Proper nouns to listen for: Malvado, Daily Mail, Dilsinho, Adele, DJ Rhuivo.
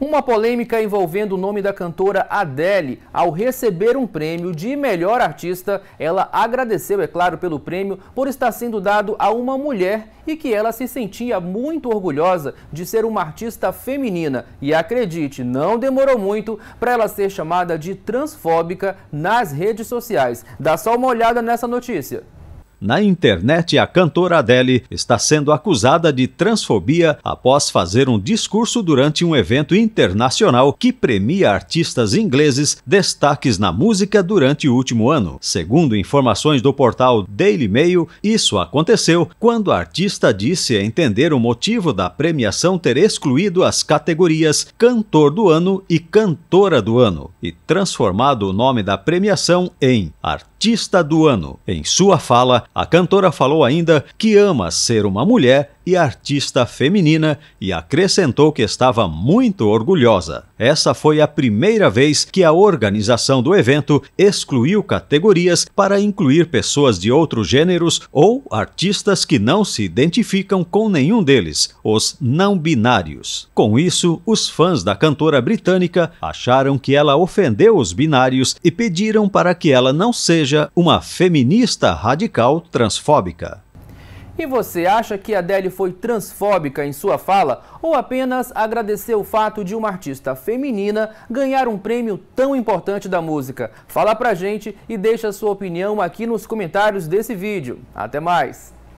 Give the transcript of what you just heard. Uma polêmica envolvendo o nome da cantora Adele. Ao receber um prêmio de melhor artista, ela agradeceu, é claro, pelo prêmio por estar sendo dado a uma mulher e que ela se sentia muito orgulhosa de ser uma artista feminina. E acredite, não demorou muito para ela ser chamada de transfóbica nas redes sociais. Dá só uma olhada nessa notícia. Na internet, a cantora Adele está sendo acusada de transfobia após fazer um discurso durante um evento internacional que premia artistas ingleses destaques na música durante o último ano. Segundo informações do portal Daily Mail, isso aconteceu quando a artista disse entender o motivo da premiação ter excluído as categorias Cantor do Ano e Cantora do Ano e transformado o nome da premiação em Artista do Ano. Em sua fala, a cantora falou ainda que ama ser uma mulher e artista feminina e acrescentou que estava muito orgulhosa. Essa foi a primeira vez que a organização do evento excluiu categorias para incluir pessoas de outros gêneros ou artistas que não se identificam com nenhum deles, os não binários. Com isso, os fãs da cantora britânica acharam que ela ofendeu os binários e pediram para que ela não seja uma feminista radical transfóbica. E você acha que Adele foi transfóbica em sua fala ou apenas agradeceu o fato de uma artista feminina ganhar um prêmio tão importante da música? Fala pra gente e deixa sua opinião aqui nos comentários desse vídeo. Até mais!